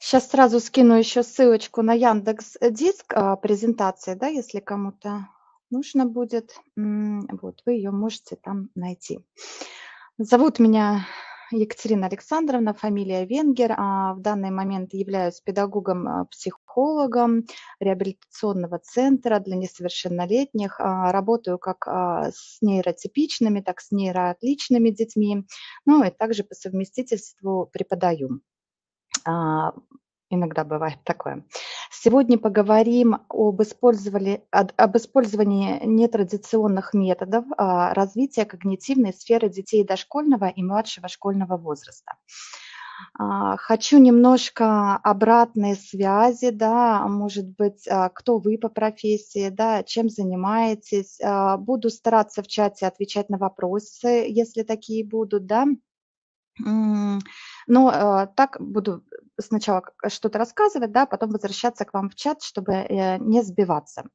Сейчас сразу скину еще ссылочку на Яндекс.Диск презентации, да, если кому-то нужно будет. Вот, вы ее можете там найти. Зовут меня Екатерина Александровна, фамилия Венгер. В данный момент являюсь педагогом-психологом реабилитационного центра для несовершеннолетних. Работаю как с нейротипичными, так и с нейроотличными детьми. Ну и также по совместительству преподаю. Иногда бывает такое. Сегодня поговорим об использовании нетрадиционных методов развития когнитивной сферы детей дошкольного и младшего школьного возраста. Хочу немножко обратной связи, да, может быть, кто вы по профессии, да, чем занимаетесь. Буду стараться в чате отвечать на вопросы, если такие будут, да. Но так буду сначала что-то рассказывать, да, потом возвращаться к вам в чат, чтобы не сбиваться.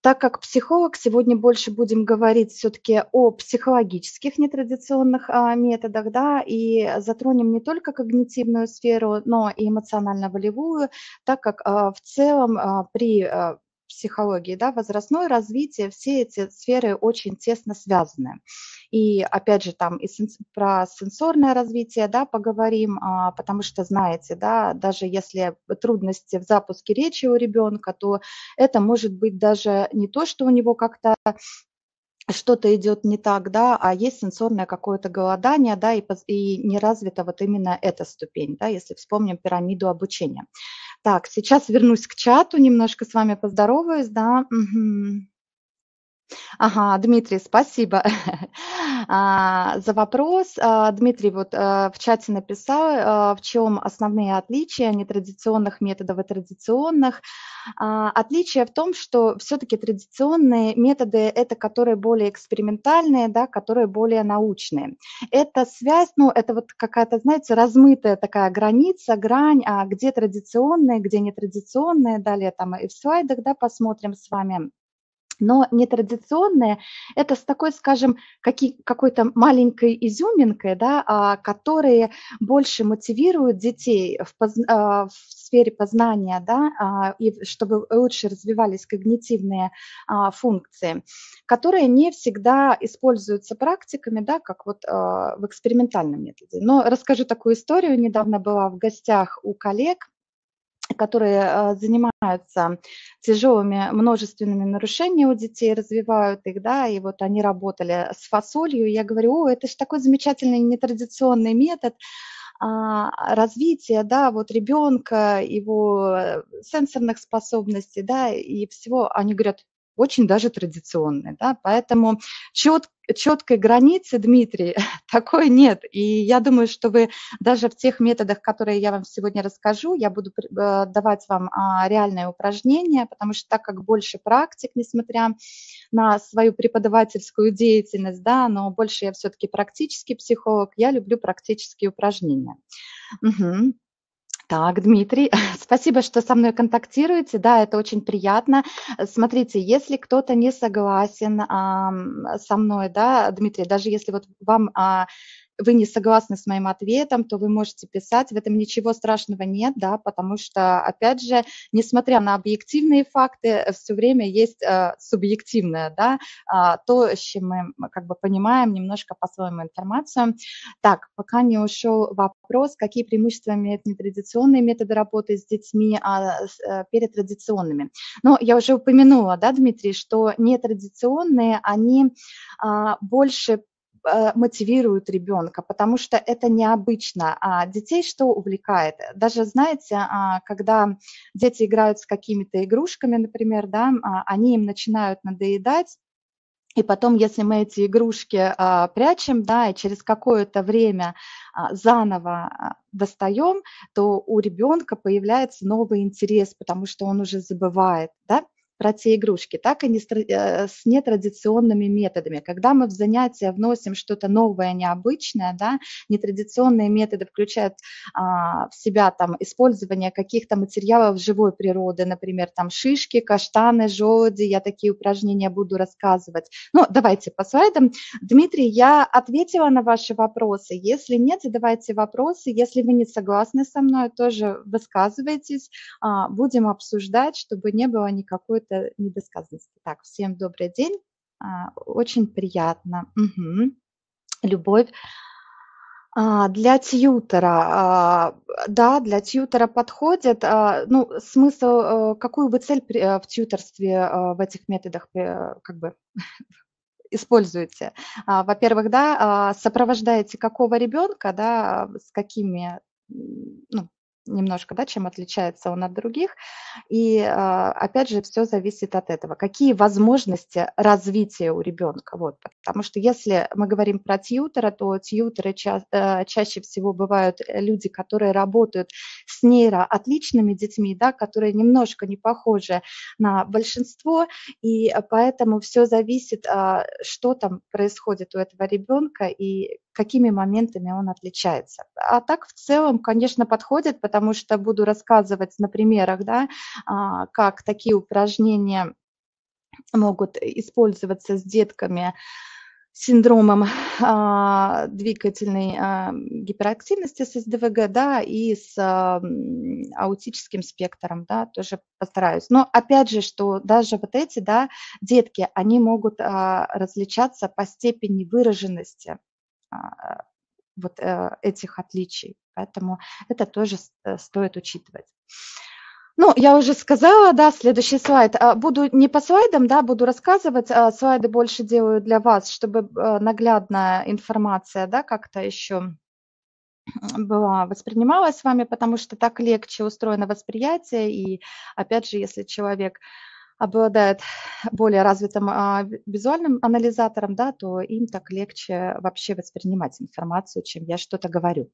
Так как психолог, сегодня больше будем говорить все-таки о психологических нетрадиционных методах, да, и затронем не только когнитивную сферу, но и эмоционально-волевую, так как в целом при психологии, да, возрастное развитие, все эти сферы очень тесно связаны. И опять же там и про сенсорное развитие, да, поговорим, потому что, знаете, да, даже если трудности в запуске речи у ребенка, то это может быть даже не то, что у него как-то что-то идет не так, да, а есть сенсорное какое-то голодание, да, и не развита вот именно эта ступень, да, если вспомним пирамиду обучения. Так, сейчас вернусь к чату, немножко с вами поздороваюсь, да. Угу. Ага, Дмитрий, спасибо за вопрос. Дмитрий вот в чате написал, в чем основные отличия нетрадиционных методов и традиционных. Отличие в том, что все-таки традиционные методы – это которые более экспериментальные, да, которые более научные. Это связь, ну, это вот какая-то, знаете, размытая такая граница, грань, где традиционные, где нетрадиционные. Далее там и в слайдах, да, посмотрим с вами. Но нетрадиционные – это с такой, скажем, какой-то маленькой изюминкой, да, которые больше мотивируют детей в сфере познания, да, и чтобы лучше развивались когнитивные функции, которые не всегда используются практиками, да, как вот в экспериментальном методе. Но расскажу такую историю. Недавно была в гостях у коллег, которые занимаются тяжелыми множественными нарушениями у детей, развивают их, да, и вот они работали с фасолью, и я говорю: о, это же такой замечательный нетрадиционный метод развития, да, вот ребенка, его сенсорных способностей, да, и всего. Они говорят: очень даже традиционный, да, поэтому четкой границы, Дмитрий, такой нет. И я думаю, что вы даже в тех методах, которые я вам сегодня расскажу, я буду давать вам реальные упражнения, потому что так как больше практик, несмотря на свою преподавательскую деятельность, да, но больше я все-таки практический психолог, я люблю практические упражнения. Угу. Так, Дмитрий, спасибо, что со мной контактируете, да, это очень приятно. Смотрите, если кто-то не согласен со мной, да, Дмитрий, даже если вот вам, вы не согласны с моим ответом, то вы можете писать, в этом ничего страшного нет, да, потому что, опять же, несмотря на объективные факты, все время есть субъективное, да, то, с чем мы как бы понимаем немножко по-своему информацию. Так, пока не ушел вопрос, какие преимущества имеют нетрадиционные методы работы с детьми перед традиционными. Но я уже упомянула, да, Дмитрий, что нетрадиционные, они больше мотивируют ребенка, потому что это необычно. Детей что увлекает? Даже, знаете, когда дети играют с какими-то игрушками, например, да, они им начинают надоедать, и потом, если мы эти игрушки прячем, да, и через какое-то время заново достаем, то у ребенка появляется новый интерес, потому что он уже забывает, да, про те игрушки, так и с нетрадиционными методами. Когда мы в занятия вносим что-то новое, необычное, да, нетрадиционные методы включают в себя там использование каких-то материалов живой природы, например, там шишки, каштаны, желуди, я такие упражнения буду рассказывать. Ну, давайте по слайдам. Дмитрий, я ответила на ваши вопросы. Если нет, задавайте вопросы. Если вы не согласны со мной, тоже высказывайтесь. Будем обсуждать, чтобы не было никакой-то недосказанности. Так, всем добрый день. Очень приятно. Угу. Любовь. Для тьютера, да, для тьютера подходит, ну, смысл, какую вы цель в тьютерстве в этих методах, как бы, используете? Во-первых, да, сопровождаете какого ребенка, да, с какими, ну, немножко, да, чем отличается он от других. И, опять же, все зависит от этого. Какие возможности развития у ребенка? Вот. Потому что если мы говорим про тьютера, то тьютеры чаще всего бывают люди, которые работают с нейроотличными детьми, да, которые немножко не похожи на большинство, и поэтому все зависит, что там происходит у этого ребенка и какими моментами он отличается. А так в целом, конечно, подходит, потому что буду рассказывать на примерах, да, как такие упражнения могут использоваться с детками с синдромом двигательной гиперактивности, с СДВГ, да, и с аутическим спектром, да, тоже постараюсь. Но опять же, что даже вот эти, да, детки, они могут различаться по степени выраженности вот этих отличий. Поэтому это тоже стоит учитывать. Ну, я уже сказала, да, следующий слайд. Буду не по слайдам, да, буду рассказывать. Слайды больше делаю для вас, чтобы наглядная информация, да, как-то еще была, воспринималась с вами, потому что так легче устроено восприятие. И опять же, если человек обладает более развитым визуальным анализатором, да, то им так легче вообще воспринимать информацию, чем я что-то говорю.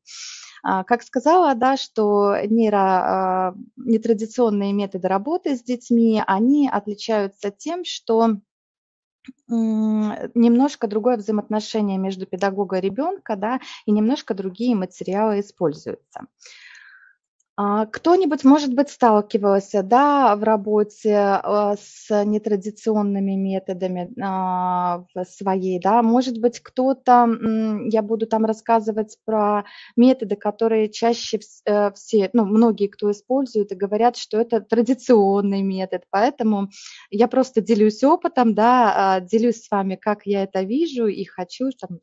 Как сказала, да, что нетрадиционные методы работы с детьми, они отличаются тем, что немножко другое взаимоотношение между педагогом и ребенком, да, и немножко другие материалы используются. Кто-нибудь, может быть, сталкивался, да, в работе с нетрадиционными методами в своей, да, может быть, кто-то, я буду там рассказывать про методы, которые чаще все, ну, многие, кто используют и говорят, что это традиционный метод, поэтому я просто делюсь опытом, да, делюсь с вами, как я это вижу и хочу, чтобы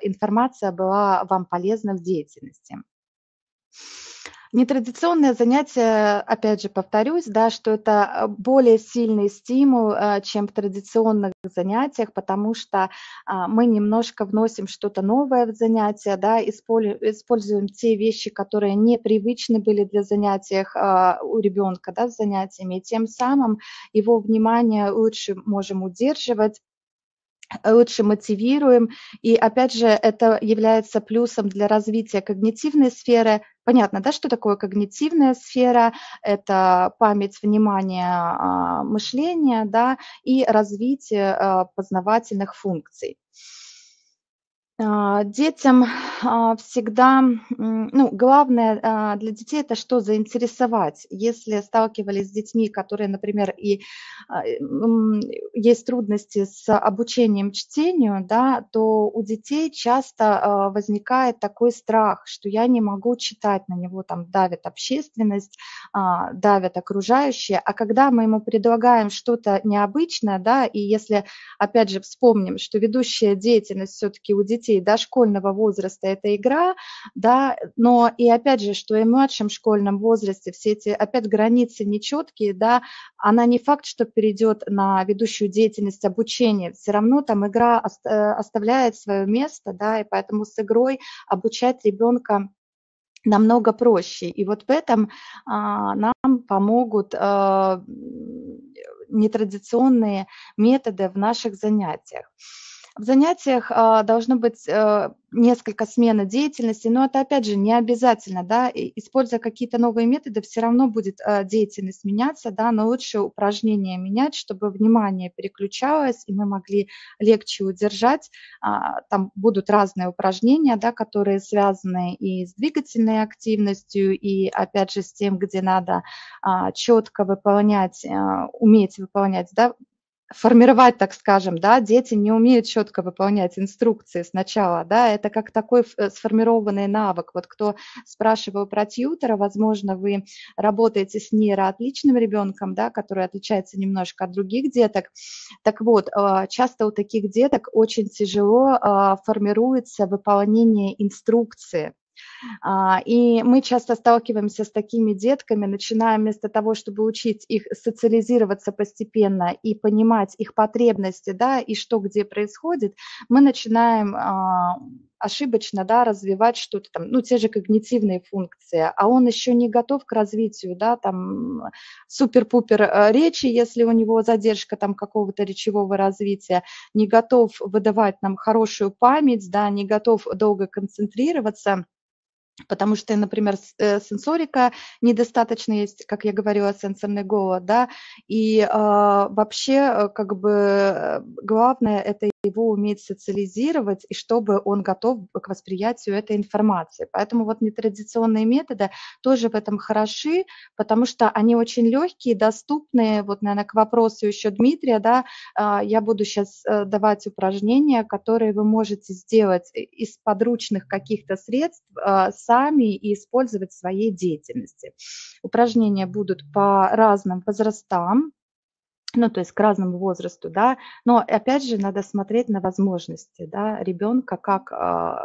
информация была вам полезна в деятельности. Нетрадиционное занятие, опять же, повторюсь, да, что это более сильный стимул, чем в традиционных занятиях, потому что мы немножко вносим что-то новое в занятия, да, используем те вещи, которые непривычны были для занятий у ребенка, да, с занятиями, и тем самым его внимание лучше можем удерживать, лучше мотивируем, и опять же это является плюсом для развития когнитивной сферы. Понятно, да, что такое когнитивная сфера? Это память, внимание, мышление, да, и развитие познавательных функций. Детям всегда, ну, главное для детей это что заинтересовать. Если сталкивались с детьми, которые, например, и есть трудности с обучением чтению, да, то у детей часто возникает такой страх, что я не могу читать, на него там давит общественность, давят окружающие. А когда мы ему предлагаем что-то необычное, да, и если, опять же, вспомним, что ведущая деятельность все-таки у детей дошкольного возраста это игра, да, но и опять же, что и в младшем школьном возрасте все эти опять границы нечеткие, да, она не факт, что перейдет на ведущую деятельность обучения, все равно там игра оставляет свое место, да, и поэтому с игрой обучать ребенка намного проще. И вот в этом нам помогут нетрадиционные методы в наших занятиях. В занятиях должно быть несколько смен деятельности, но это, опять же, не обязательно, да, используя какие-то новые методы, все равно будет деятельность меняться, да, но лучше упражнения менять, чтобы внимание переключалось, и мы могли легче удержать, там будут разные упражнения, да, которые связаны и с двигательной активностью, и, опять же, с тем, где надо четко выполнять, уметь выполнять, да, формировать, так скажем, да, дети не умеют четко выполнять инструкции сначала, да, это как такой сформированный навык. Вот кто спрашивал про тьютера, возможно, вы работаете с нейроотличным ребенком, да, который отличается немножко от других деток. Так вот, часто у таких деток очень тяжело формируется выполнение инструкции. И мы часто сталкиваемся с такими детками, начинаем вместо того, чтобы учить их социализироваться постепенно и понимать их потребности, да, и что где происходит, мы начинаем ошибочно, да, развивать что-то там, ну, те же когнитивные функции, а он еще не готов к развитию, да, там, супер-пупер речи, если у него задержка там какого-то речевого развития, не готов выдавать нам хорошую память, да, не готов долго концентрироваться, потому что, например, сенсорика недостаточно есть, как я говорила, сенсорный голод, да, и вообще, как бы, главное это его уметь социализировать, и чтобы он готов к восприятию этой информации. Поэтому вот нетрадиционные методы тоже в этом хороши, потому что они очень легкие, доступные. Вот, наверное, к вопросу еще Дмитрия, да, я буду сейчас давать упражнения, которые вы можете сделать из подручных каких-то средств сами и использовать в своей деятельности. Упражнения будут по разным возрастам, ну, то есть к разному возрасту, да, но, опять же, надо смотреть на возможности, да, ребенка, как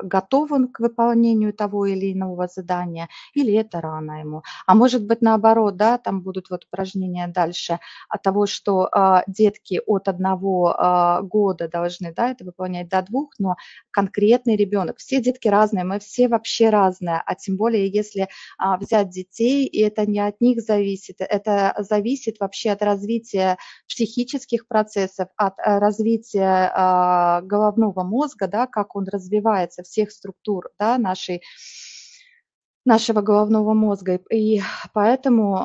готов он к выполнению того или иного задания, или это рано ему. А может быть, наоборот, да, там будут вот упражнения дальше от того, что детки от 1 года должны, да, это выполнять до 2, но конкретный ребенок, все детки разные, мы все вообще разные, а тем более, если взять детей, и это не от них зависит, это зависит вообще от развития психических процессов, от развития головного мозга, да, как он развивается, всех структур, да, нашего головного мозга. И поэтому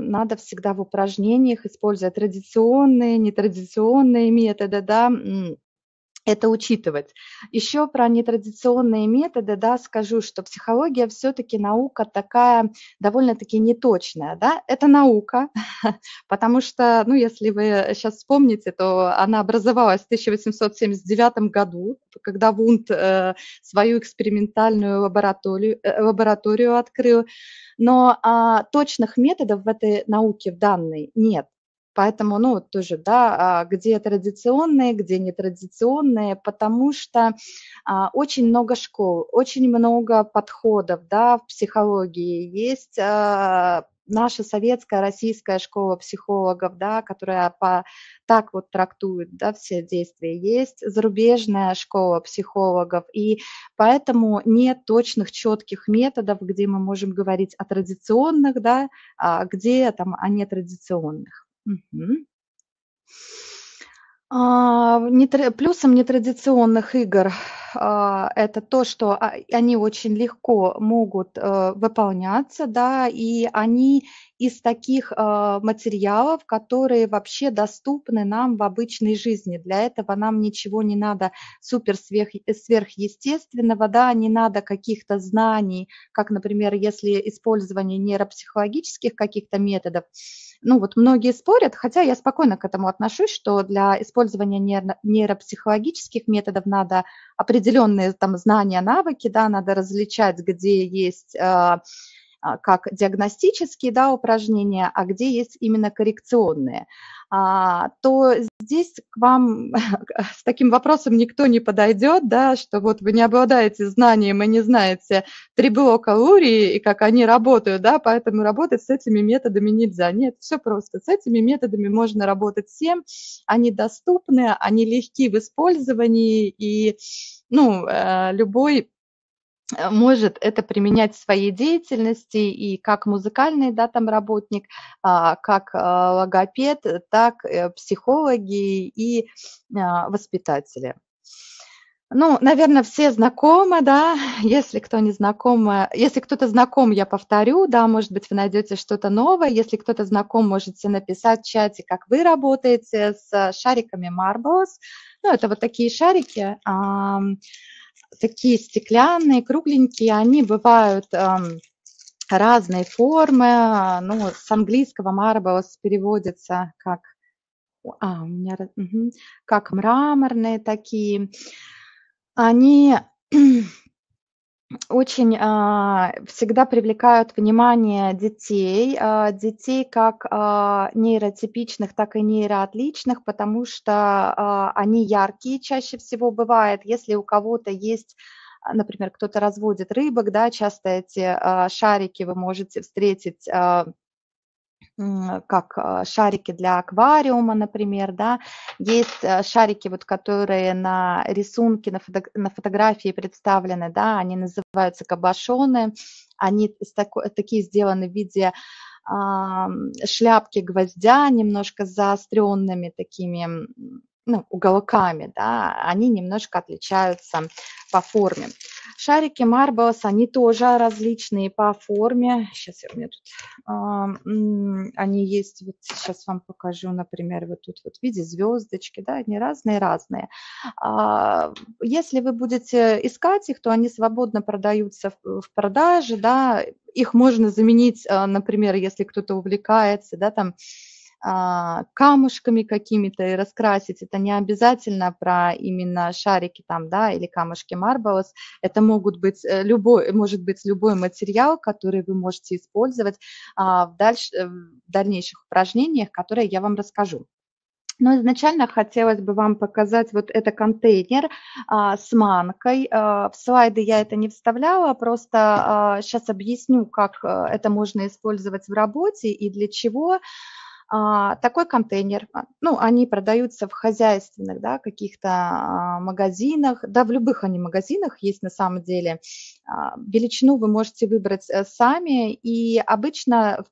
надо всегда в упражнениях, используя традиционные, нетрадиционные методы, да, это учитывать. Еще про нетрадиционные методы, да, скажу, что психология все-таки наука такая довольно-таки неточная, да, это наука, потому что, ну, если вы сейчас вспомните, то она образовалась в 1879 году, когда Вунд свою экспериментальную лабораторию открыл, но точных методов в этой науке в данной нет. Поэтому, ну, тоже, да, где традиционные, где нетрадиционные, потому что очень много школ, очень много подходов, да, в психологии. Есть наша советская, российская школа психологов, да, которая так вот трактует, да, все действия. Есть зарубежная школа психологов, и поэтому нет точных, четких методов, где мы можем говорить о традиционных, да, где там о нетрадиционных. Угу. Плюсом нетрадиционных игр это то, что они очень легко могут выполняться, да, и они из таких материалов, которые вообще доступны нам в обычной жизни. Для этого нам ничего не надо сверхъестественного, да, не надо каких-то знаний, как, например, если использование нейропсихологических каких-то методов. Ну вот многие спорят, хотя я спокойно к этому отношусь, что для использования нейропсихологических методов надо определенные там знания, навыки, да, надо различать, где есть как диагностические, да, упражнения, а где есть именно коррекционные, то здесь к вам с таким вопросом никто не подойдет, да, что вот вы не обладаете знанием и не знаете 3 блока Лурии и как они работают, да, поэтому работать с этими методами нельзя. Нет, все просто. С этими методами можно работать всем. Они доступны, они легки в использовании, и, ну, любой может это применять в своей деятельности и как музыкальный, да, там работник, как логопед, так психологи и воспитатели. Ну, наверное, все знакомы, да, если кто не знаком, если кто-то знаком, я повторю, да, может быть, вы найдете что-то новое, если кто-то знаком, можете написать в чате, как вы работаете с шариками Marbles, ну, это вот такие шарики, такие стеклянные, кругленькие, они бывают разной формы, ну, с английского Marbles переводится как, у меня, как мраморные такие. Они очень всегда привлекают внимание детей, как нейротипичных, так и нейроотличных, потому что они яркие чаще всего бывают. Если у кого-то есть, например, кто-то разводит рыбок, да, часто эти шарики вы можете встретить как шарики для аквариума, например, да, есть шарики, вот, которые на рисунке, на фотографии представлены, да, они называются кабошоны, они такие сделаны в виде шляпки гвоздя, немножко заостренными такими, ну, уголками, да, они немножко отличаются по форме. Шарики Marbles, они тоже различные по форме. Сейчас у меня тут они есть. Вот сейчас вам покажу, например, вот тут вот в виде звездочки, да, они разные. Если вы будете искать их, то они свободно продаются в продаже, да. Их можно заменить, например, если кто-то увлекается, да, там камушками какими-то и раскрасить. Это не обязательно про именно шарики там, да, или камушки Marbles. Это может быть любой материал, который вы можете использовать в дальнейших упражнениях, которые я вам расскажу. Но изначально хотелось бы вам показать вот это контейнер с манкой. В слайды я это не вставляла, просто сейчас объясню, как это можно использовать в работе и для чего. Такой контейнер, ну, они продаются в хозяйственных, да, каких-то магазинах, да, в любых они магазинах есть на самом деле. Величину вы можете выбрать сами, и обычно,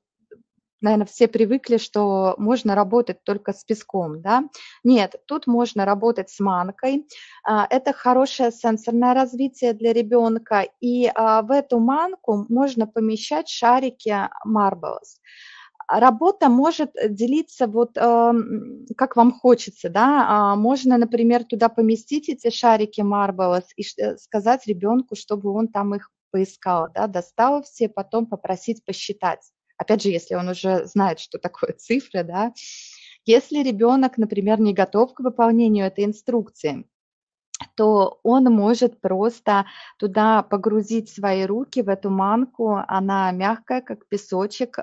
наверное, все привыкли, что можно работать только с песком, да. Нет, тут можно работать с манкой. Это хорошее сенсорное развитие для ребенка, и в эту манку можно помещать шарики Marbles. Работа может делиться вот как вам хочется, да, можно, например, туда поместить эти шарики Marbles и сказать ребенку, чтобы он там их поискал, да, достал все, потом попросить посчитать. Опять же, если он уже знает, что такое цифры, да. Если ребенок, например, не готов к выполнению этой инструкции, то он может просто туда погрузить свои руки в эту манку, она мягкая, как песочек,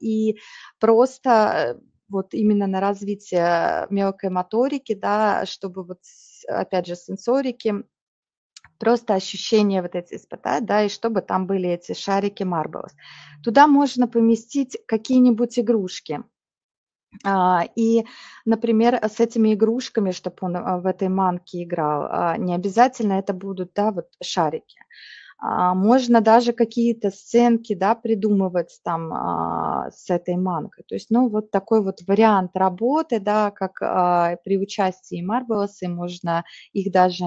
и просто вот именно на развитие мелкой моторики, да, чтобы вот, опять же, сенсорики, просто ощущения вот эти испытать, да, и чтобы там были эти шарики Marbles. Туда можно поместить какие-нибудь игрушки. И, например, с этими игрушками, чтобы он в этой манке играл, не обязательно это будут, да, вот шарики. Можно даже какие-то сценки, да, придумывать там с этой манкой. То есть, ну, вот такой вот вариант работы, да, как при участии Marbles, и можно их даже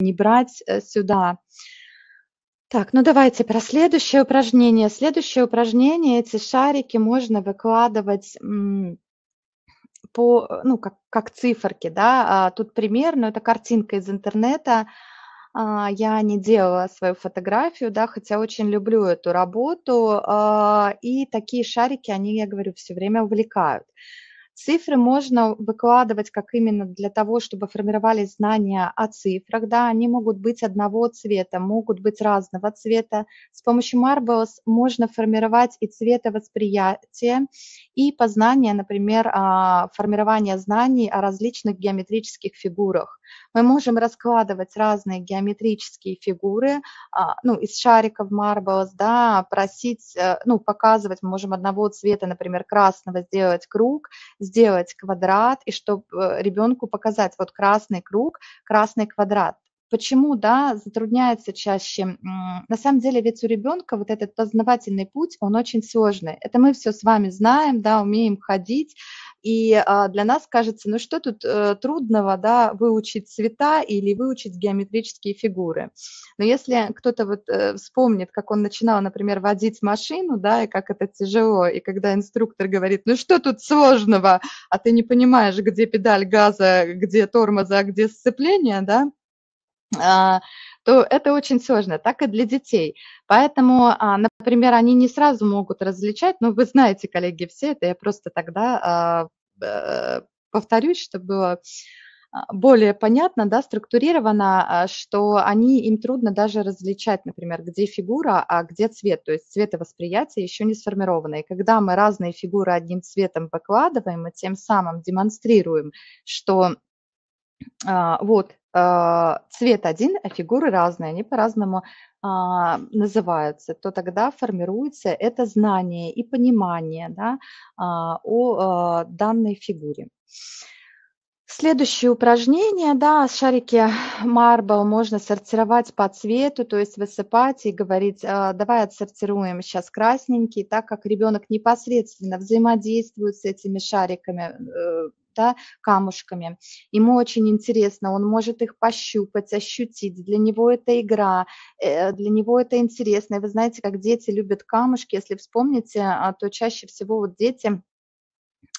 не брать сюда. Так, ну давайте про следующее упражнение. Следующее упражнение, эти шарики можно выкладывать по, ну, как циферки, да, тут пример, но это картинка из интернета, я не делала свою фотографию, да, хотя очень люблю эту работу, и такие шарики, они, я говорю, все время увлекают. Цифры можно выкладывать как именно для того, чтобы формировались знания о цифрах, да, они могут быть одного цвета, могут быть разного цвета. С помощью Marbles можно формировать и цветовосприятие, и познание, например, формирование знаний о различных геометрических фигурах. Мы можем раскладывать разные геометрические фигуры, ну, из шариков Marbles, да, просить, ну, показывать, мы можем одного цвета, например, красного, сделать круг, сделать квадрат, и чтобы ребенку показать, вот красный круг, красный квадрат. Почему, да, затрудняется чаще? На самом деле ведь у ребенка вот этот познавательный путь, он очень сложный. Это мы все с вами знаем, да, умеем ходить, И для нас кажется, ну что тут трудного, да, выучить цвета или выучить геометрические фигуры. Но если кто-то вот вспомнит, как он начинал, например, водить машину, да, и как это тяжело, и когда инструктор говорит, ну что тут сложного, а ты не понимаешь, где педаль газа, где тормоза, где сцепление, да, то это очень сложно, так и для детей. Поэтому, например, они не сразу могут различать, но вы знаете, коллеги, все это, я просто тогда повторюсь, чтобы было более понятно, да, структурировано, что им трудно даже различать, например, где фигура, а где цвет, то есть цветовосприятие еще не сформировано. И когда мы разные фигуры одним цветом выкладываем, мы тем самым демонстрируем, что вот, цвет один, а фигуры разные, они по-разному называются, то тогда формируется это знание и понимание, да, о данной фигуре. Следующее упражнение, да, шарики Marble можно сортировать по цвету, то есть высыпать и говорить, давай отсортируем сейчас красненький, так как ребенок непосредственно взаимодействует с этими шариками, да, камушками. Ему очень интересно, он может их пощупать, ощутить. Для него это игра, для него это интересно. И вы знаете, как дети любят камушки. Если вспомните, то чаще всего вот дети,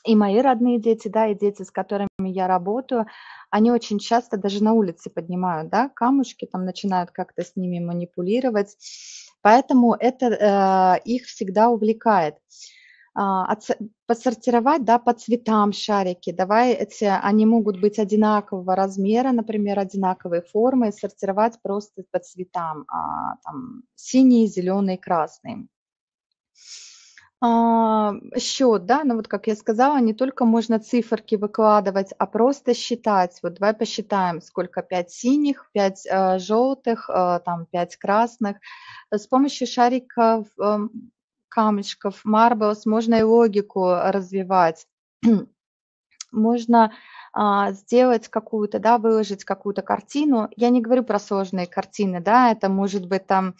и мои родные дети, да, и дети, с которыми я работаю, они очень часто даже на улице поднимают, да, камушки, там начинают как-то с ними манипулировать. Поэтому это их всегда увлекает. Посортировать, да, по цветам шарики, они могут быть одинакового размера, например, одинаковой формы, сортировать просто по цветам, там, синий, зеленый, красный. Счет, да, ну вот как я сказала, не только можно циферки выкладывать, а просто считать, вот давай посчитаем, сколько 5 синих, 5 желтых, там 5 красных, с помощью шариков, камешков, Marbles, можно и логику развивать, можно сделать какую-то, да, выложить какую-то картину. Я не говорю про сложные картины, да, это может быть там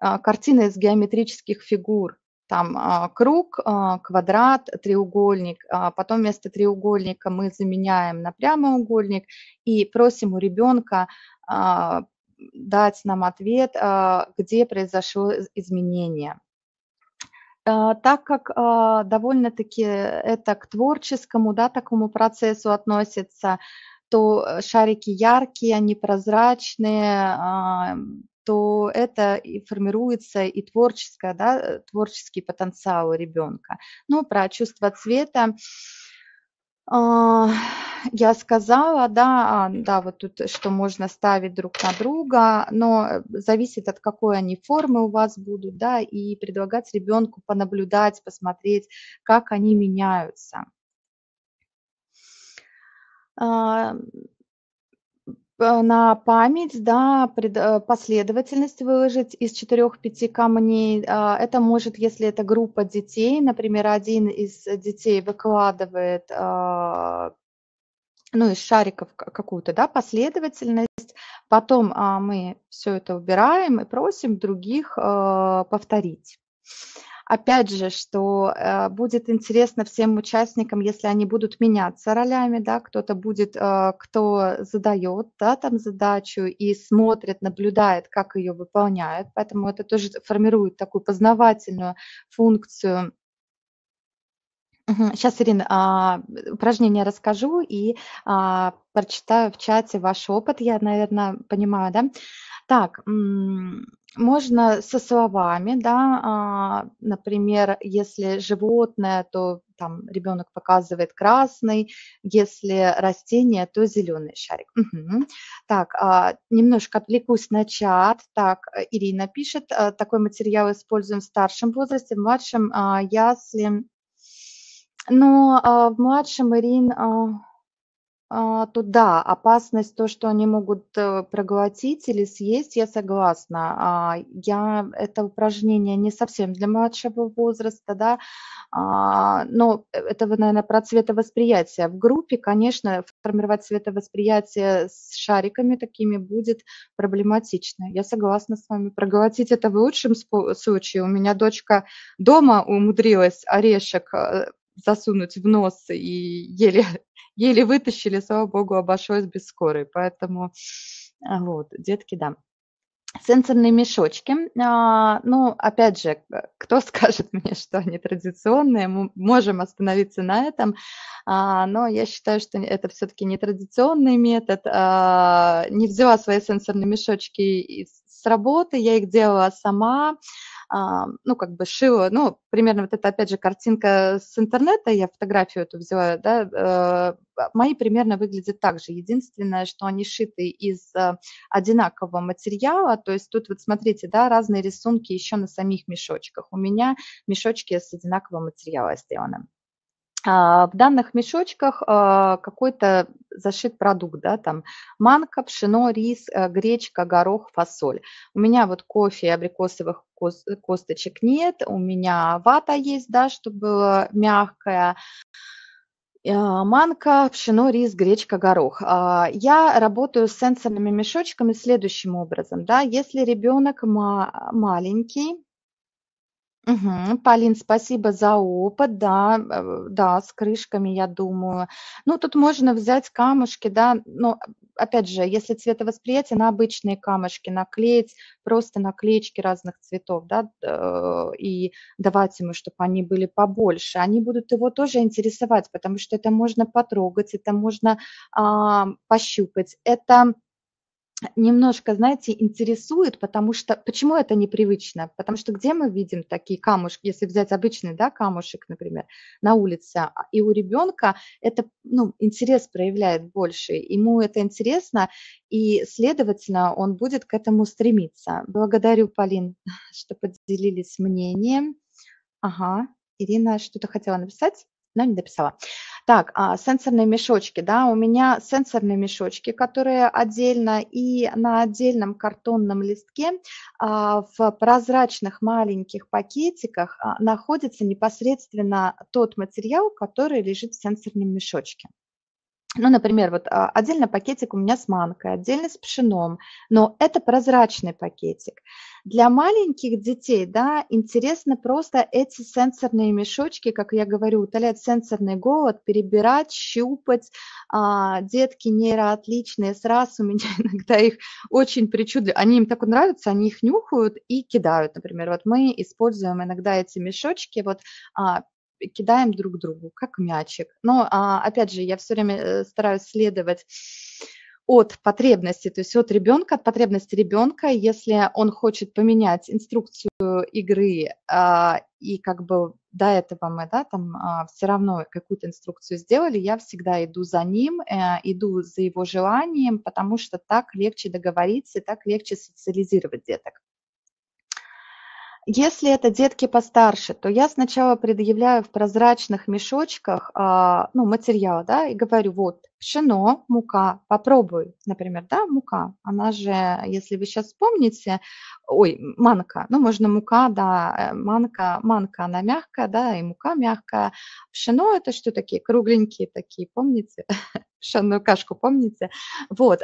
картина из геометрических фигур, там круг, квадрат, треугольник, потом вместо треугольника мы заменяем на прямоугольник и просим у ребенка дать нам ответ, где произошло изменение. Так как довольно-таки это к творческому, да, такому процессу относится, то шарики яркие, они прозрачные, то это и формируется и творческое, да, творческий потенциал у ребенка. Ну, про чувство цвета я сказала, да, вот тут, что можно ставить друг на друга, но зависит от какой они формы у вас будут, да, и предлагать ребенку понаблюдать, посмотреть, как они меняются. На память, да, последовательность выложить из 4-5 камней. Это может, если это группа детей, например, один из детей выкладывает, ну, из шариков какую-то, да, последовательность, потом мы все это убираем и просим других повторить. Опять же, что будет интересно всем участникам, если они будут меняться ролями, да, кто-то будет, кто задает, да, там задачу и смотрит, наблюдает, как ее выполняют, поэтому это тоже формирует такую познавательную функцию. Сейчас, Ирина, упражнение расскажу и прочитаю в чате ваш опыт, я, наверное, понимаю, да? Так, можно со словами, да, например, если животное, то там ребенок показывает красный, если растение, то зеленый шарик. Угу. Так, немножко отвлекусь на чат. Так, Ирина пишет, такой материал используем в старшем возрасте, в младшем ясли. Но в младшем, Ирин, туда опасность, то, что они могут проглотить или съесть, я согласна. Это упражнение не совсем для младшего возраста, да, но это, наверное, про цветовосприятие. В группе, конечно, формировать цветовосприятие с шариками такими будет проблематично. Я согласна с вами. Проглотить это в лучшем случае. У меня дочка дома умудрилась орешек засунуть в нос и еле вытащили, слава богу, обошлось без скорой. Поэтому вот, детки, да. Сенсорные мешочки. Ну, опять же, кто скажет мне, что они традиционные, мы можем остановиться на этом, но я считаю, что это все-таки не традиционный метод. Не взяла свои сенсорные мешочки с работы, я их делала сама, ну, как бы шила, ну, примерно вот это, опять же, картинка с интернета, я фотографию эту взяла, да, мои примерно выглядят так же. Единственное, что они шиты из одинакового материала, то есть тут вот смотрите, да, разные рисунки еще на самих мешочках. У меня мешочки с одинакового материала сделаны. В данных мешочках какой-то зашит продукт, да, там манка, пшено, рис, гречка, горох, фасоль. У меня вот кофе, абрикосовых косточек нет, у меня вата есть, да, чтобы было мягкое. Манка, пшено, рис, гречка, горох. Я работаю с сенсорными мешочками следующим образом, да, если ребенок маленький. Угу. Полин, спасибо за опыт, да, да, с крышками, я думаю. Ну, тут можно взять камушки, да, но, опять же, если цветовосприятие, на обычные камушки наклеить, просто наклеечки разных цветов, да, и давать ему, чтобы они были побольше. Они будут его тоже интересовать, потому что это можно потрогать, это можно пощупать, это... немножко, знаете, интересует, потому что, почему это непривычно? Потому что где мы видим такие камушки, если взять обычный, да, камушек, например, на улице, и у ребенка это, ну, интерес проявляет больше, ему это интересно, и, следовательно, он будет к этому стремиться. Благодарю, Полин, что поделились мнением. Ага, Ирина что-то хотела написать, но не написала. Так, сенсорные мешочки, да, у меня сенсорные мешочки, которые отдельно и на отдельном картонном листке в прозрачных маленьких пакетиках находится непосредственно тот материал, который лежит в сенсорном мешочке. Ну, например, вот отдельно пакетик у меня с манкой, отдельно с пшеном, но это прозрачный пакетик. Для маленьких детей, да, интересно просто эти сенсорные мешочки, как я говорю, утолять сенсорный голод, перебирать, щупать. Детки нейроотличные, сразу у меня иногда их очень причудливо, они им так нравятся, они их нюхают и кидают, например. Вот мы используем иногда эти мешочки, вот, кидаем друг другу, как мячик. Но, опять же, я все время стараюсь следовать от потребности, то есть от ребенка, от потребности ребенка, если он хочет поменять инструкцию игры, и как бы до этого мы, да, там все равно какую-то инструкцию сделали, я всегда иду за ним, иду за его желанием, потому что так легче договориться, так легче социализировать деток. Если это детки постарше, то я сначала предъявляю в прозрачных мешочках, ну, материал, да, и говорю, вот, пшено, мука, попробуй, например, да, мука, она же, если вы сейчас вспомните, ой, манка, ну, можно мука, да, манка, она мягкая, да, и мука мягкая, пшено, это что такие, кругленькие такие, помните? Пшенную кашку, помните? Вот,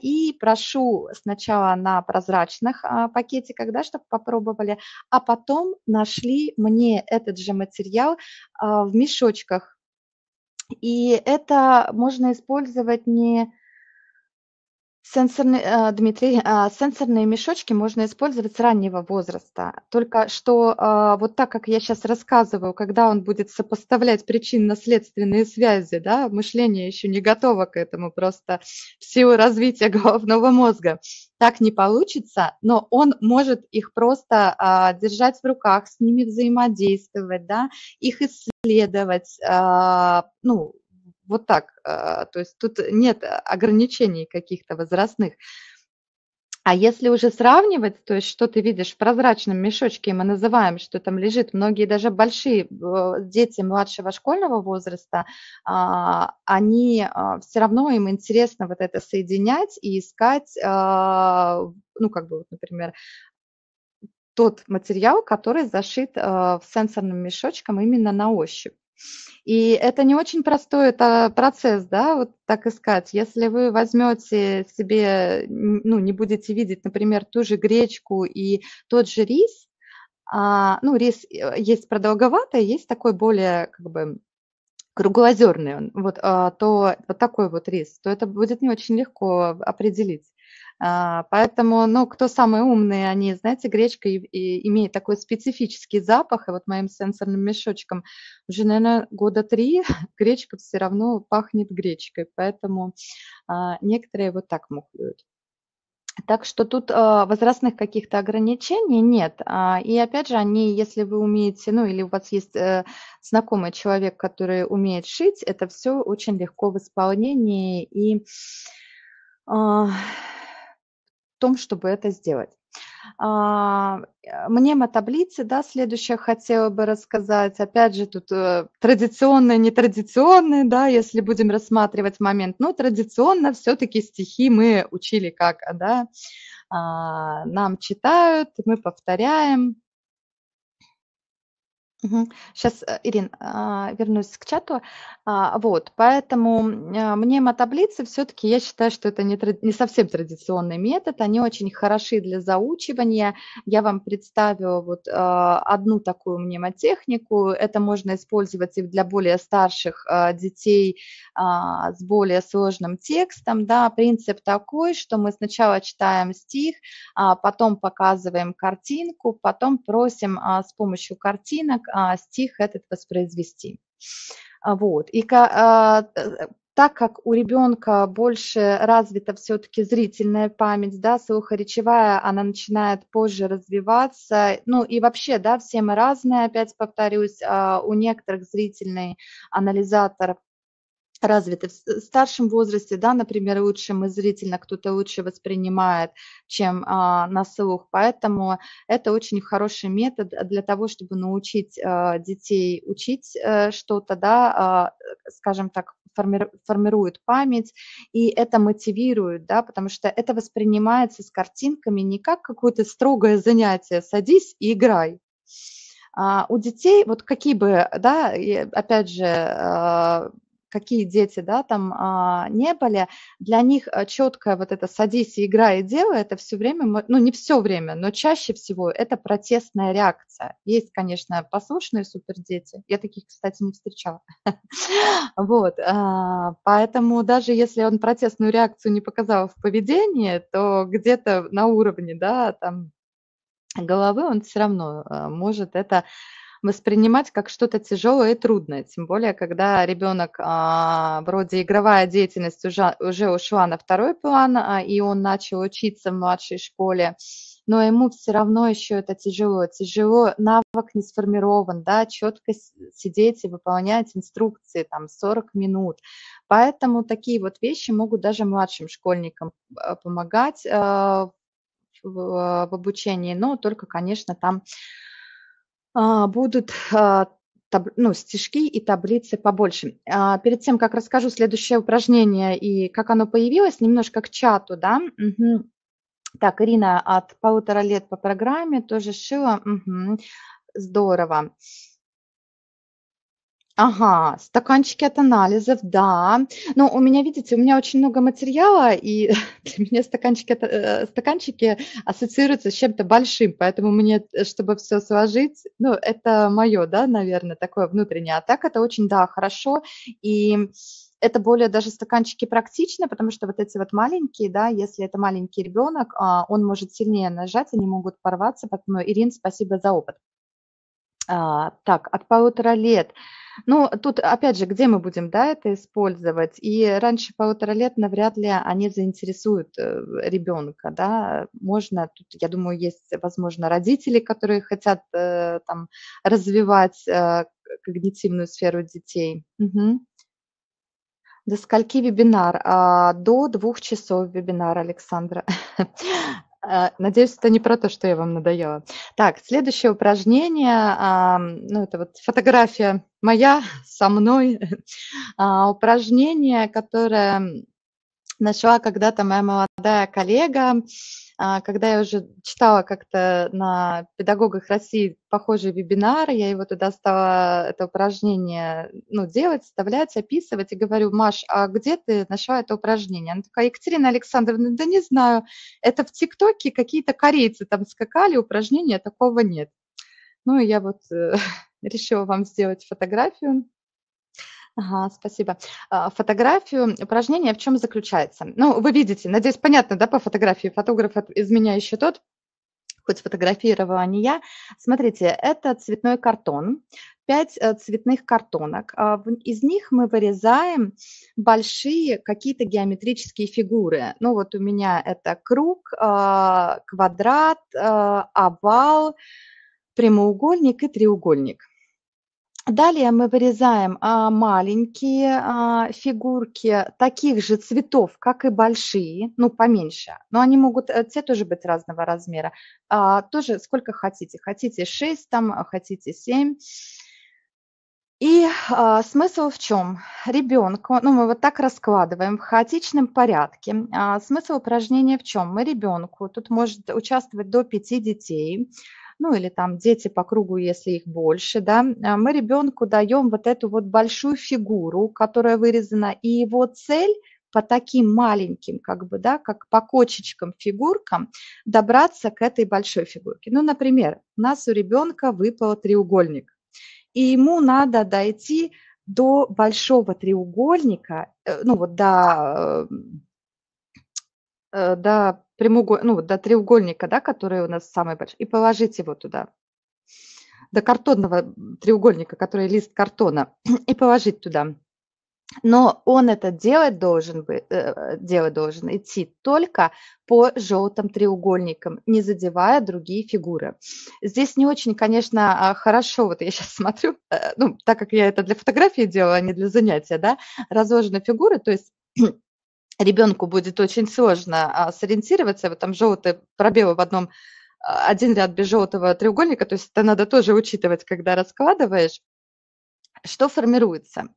и прошу сначала на прозрачных пакетиках, да, чтобы попробовали, а потом нашли мне этот же материал в мешочках. И это можно использовать не... Сенсорные, Дмитрий, сенсорные мешочки можно использовать с раннего возраста. Только что вот так, как я сейчас рассказываю, когда он будет сопоставлять причинно-следственные связи, да, мышление еще не готово к этому, просто в силу развития головного мозга. Так не получится, но он может их просто держать в руках, с ними взаимодействовать, да, их исследовать, ну, вот так, то есть тут нет ограничений каких-то возрастных. А если уже сравнивать, то есть что ты видишь в прозрачном мешочке, мы называем, что там лежит, многие даже большие дети младшего школьного возраста, они все равно, им интересно вот это соединять и искать, ну, как бы, вот, например, тот материал, который зашит в сенсорном мешочком именно на ощупь. И это не очень простой процесс, да, вот так искать. Если вы возьмете себе, ну, не будете видеть, например, ту же гречку и тот же рис, Ну, рис есть продолговатый, есть такой более, как бы, круглозерный он, вот, то вот такой вот рис, то это будет не очень легко определить. Поэтому, ну, кто самые умные, они, знаете, гречка и имеет такой специфический запах, и вот моим сенсорным мешочком уже, наверное, года 3 гречка все равно пахнет гречкой, поэтому некоторые вот так мухлюют. Так что тут возрастных каких-то ограничений нет. И опять же, они, если вы умеете, ну или у вас есть знакомый человек, который умеет шить, это все очень легко в исполнении и в том, чтобы это сделать. Мнемотаблицы, да, следующее хотела бы рассказать. Опять же, тут традиционные, нетрадиционные, да, если будем рассматривать момент. Ну, традиционно все-таки стихи мы учили как, да, нам читают, мы повторяем. Сейчас, Ирин, вернусь к чату. Вот, поэтому мнемотаблицы все-таки, я считаю, что это не совсем традиционный метод, они очень хороши для заучивания. Я вам представила вот одну такую мнемотехнику, это можно использовать и для более старших детей с более сложным текстом. Да. Принцип такой, что мы сначала читаем стих, потом показываем картинку, потом просим с помощью картинок стих этот воспроизвести. Вот. И так как у ребенка больше развита все-таки зрительная память, да, слухоречевая, она начинает позже развиваться, ну и вообще, да, все мы разные, опять повторюсь, у некоторых зрительный анализатор развиты в старшем возрасте, да, например, лучше мы зрительно, кто-то лучше воспринимает, чем на слух, поэтому это очень хороший метод для того, чтобы научить детей учить что-то, да, скажем так, формирует память, и это мотивирует, да, потому что это воспринимается с картинками не как какое-то строгое занятие, садись и играй. У детей, вот какие бы, да, опять же, какие дети, да, там не были, для них четкая вот эта «садись и играй и делай» это все время, ну не все время, но чаще всего это протестная реакция. Есть, конечно, послушные супердети, я таких, кстати, не встречала. Вот, поэтому даже если он протестную реакцию не показал в поведении, то где-то на уровне, да, там головы он все равно может это воспринимать как что-то тяжелое и трудное, тем более, когда ребенок, вроде игровая деятельность уже ушла на второй план, и он начал учиться в младшей школе, но ему все равно еще это тяжело, навык не сформирован, да, четко сидеть и выполнять инструкции, там, 40 минут, поэтому такие вот вещи могут даже младшим школьникам помогать в обучении, но только, конечно, там будут, ну, стишки и таблицы побольше. Перед тем, как расскажу следующее упражнение и как оно появилось, немножко к чату, да. Угу. Так, Ирина от 1,5 лет по программе тоже шила. Угу. Здорово. Ага, стаканчики от анализов, да. Но у меня, видите, у меня очень много материала, и для меня стаканчики ассоциируются с чем-то большим, поэтому мне, чтобы все сложить, ну, это мое, да, наверное, такое внутреннее. А так это очень, да, хорошо, и это более даже стаканчики практично, потому что вот эти вот маленькие, да, если это маленький ребенок, он может сильнее нажать, они могут порваться, поэтому, Ирина, спасибо за опыт. Так, от 1,5 лет. Ну, тут, опять же, где мы будем, да, это использовать? И раньше 1,5 лет навряд ли они заинтересуют ребенка, да. Можно, тут, я думаю, есть, возможно, родители, которые хотят там развивать когнитивную сферу детей. Угу. До скольки вебинар? До 2 часов вебинар, Александра. Надеюсь, это не про то, что я вам надоела. Так, следующее упражнение, ну, это вот фотография моя со мной, упражнение, которое нашла когда-то моя молодая коллега, когда я уже читала как-то на педагогах России похожие вебинары, я его туда стала это упражнение, ну, делать, вставлять, описывать, и говорю: Маш, а где ты нашла это упражнение? Она такая: Екатерина Александровна, да не знаю, это в ТикТоке какие-то корейцы там скакали, упражнения такого нет. Ну, и я вот решила вам сделать фотографию. Ага, спасибо. Фотографию. Упражнение в чем заключается? Ну, вы видите, надеюсь, понятно, да, по фотографии. Фотограф из меня еще тот, хоть сфотографировала не я. Смотрите, это цветной картон, 5 цветных картонок. Из них мы вырезаем большие какие-то геометрические фигуры. Ну, вот у меня это круг, квадрат, овал, прямоугольник и треугольник. Далее мы вырезаем маленькие фигурки таких же цветов, как и большие, ну, поменьше. Но они могут, те тоже быть разного размера. Тоже сколько хотите. Хотите 6, там, хотите 7. И смысл в чем? Ребенку, ну, мы вот так раскладываем в хаотичном порядке. Смысл упражнения в чем? Мы ребенку, тут может участвовать до 5 детей, ну или там дети по кругу, если их больше, да, мы ребенку даем вот эту вот большую фигуру, которая вырезана, и его цель по таким маленьким, как бы, да, как по кочечкам фигуркам, добраться к этой большой фигурке. Ну, например, у нас у ребенка выпал треугольник, и ему надо дойти до большого треугольника, ну вот до прямоугольника, ну, до треугольника, да, который у нас самый большой, и положить его туда, до картонного треугольника, который лист картона, и положить туда. Но он это делать должен идти только по желтым треугольникам, не задевая другие фигуры. Здесь не очень, конечно, хорошо, вот я сейчас смотрю, ну, так как я это для фотографии делала, а не для занятия, да, разложены фигуры, то есть... Ребенку будет очень сложно сориентироваться, вот там желтые пробелы в одном, один ряд без желтого треугольника, то есть это надо тоже учитывать, когда раскладываешь. Что формируется?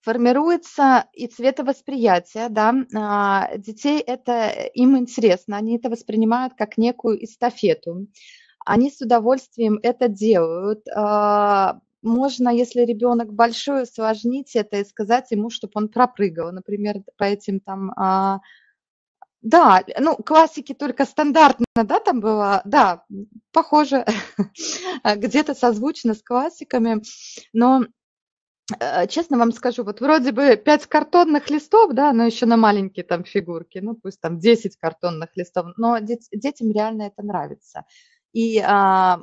Формируется и цветовосприятие, да, детей это им интересно, они это воспринимают как некую эстафету, они с удовольствием это делают. Можно, если ребенок большой, усложнить это и сказать ему, чтобы он пропрыгал, например, по этим там, да, ну, классики только стандартно, да, там было, да, похоже, где-то созвучно с классиками, но, честно вам скажу, вот вроде бы 5 картонных листов, да, но еще на маленькие там фигурки, ну, пусть там 10 картонных листов, но детям реально это нравится. И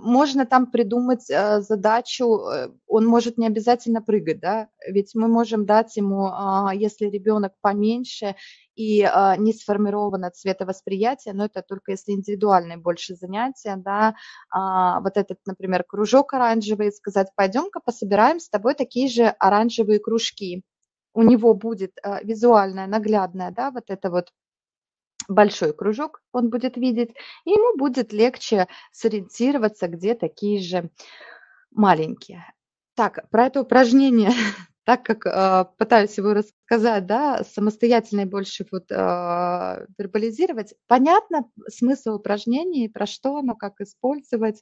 можно там придумать задачу, он может не обязательно прыгать, да, ведь мы можем дать ему, если ребенок поменьше и не сформировано цветовосприятие, но это только если индивидуальные больше занятия, да, вот этот, например, кружок оранжевый, сказать, пойдем-ка пособираем с тобой такие же оранжевые кружки. У него будет визуальное, наглядное, да, вот это вот, большой кружок он будет видеть, и ему будет легче сориентироваться, где такие же маленькие. Так, про это упражнение, так как пытаюсь его рассказать, да, самостоятельно и больше вот, вербализировать, понятно смысл упражнения, про что оно, как использовать,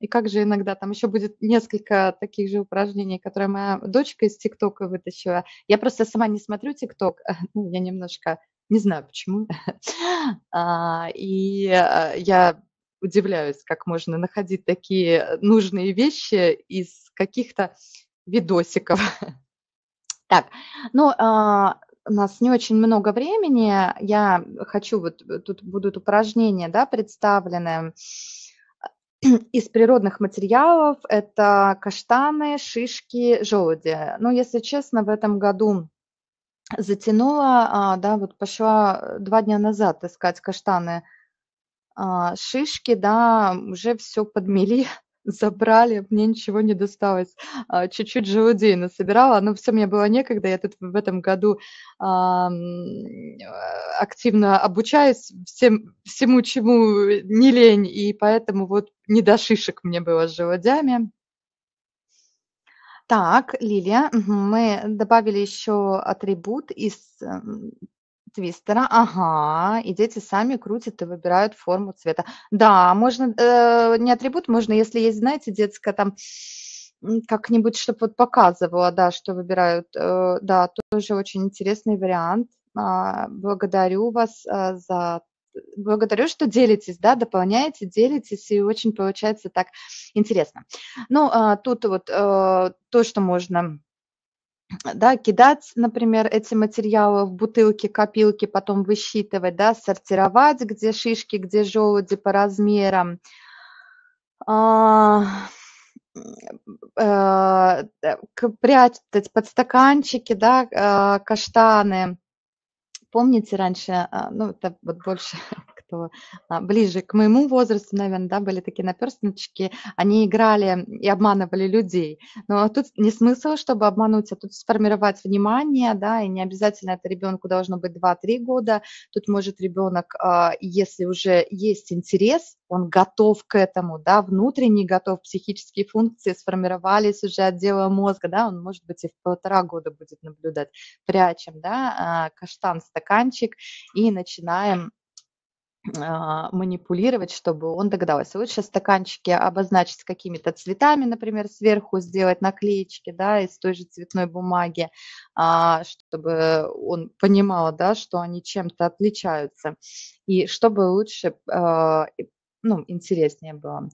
и как же иногда, там еще будет несколько таких же упражнений, которые моя дочка из ТикТока вытащила. Я просто сама не смотрю ТикТок, ну, я немножко... Не знаю, почему. И я удивляюсь, как можно находить такие нужные вещи из каких-то видосиков. Так, ну, у нас не очень много времени. Я хочу, вот тут будут упражнения, да, представлены из природных материалов. Это каштаны, шишки, желуди. Но, если честно, в этом году... Затянула, да, вот пошла 2 дня назад искать каштаны, шишки, да, уже все подмели, забрали, мне ничего не досталось. Чуть-чуть желудей насобирала, но все мне было некогда, я тут в этом году активно обучаюсь всему, чему не лень, и поэтому вот не до шишек мне было с желудями. Так, Лилия, мы добавили еще атрибут из твистера. Ага, и дети сами крутят и выбирают форму цвета. Да, можно, не атрибут, можно, если есть, знаете, детская там как-нибудь, чтобы вот показывала, да, что выбирают. Да, тоже очень интересный вариант. Благодарю вас за благодарю, что делитесь, да, дополняете, делитесь, и очень получается так интересно. Ну, тут вот то, что можно... Да, кидать, например, эти материалы в бутылки, копилки, потом высчитывать, да, сортировать, где шишки, где желуди по размерам. Прятать подстаканчики, да, каштаны. Помните раньше, ну, это вот больше... ближе к моему возрасту, наверное, да, были такие наперстнички, они играли и обманывали людей. Но тут не смысл, чтобы обмануть, а тут сформировать внимание, да, и не обязательно это ребенку должно быть 2-3 года. Тут может ребенок, если уже есть интерес, он готов к этому, да, внутренне готов, психические функции сформировались уже от отдела мозга, да, он, может быть, и в 1,5 года будет наблюдать. Прячем, да, каштан, стаканчик и начинаем манипулировать, чтобы он догадался. Лучше стаканчики обозначить какими-то цветами, например, сверху сделать наклеечки, да, из той же цветной бумаги, чтобы он понимал, да, что они чем-то отличаются, и чтобы лучше, ну, интереснее было.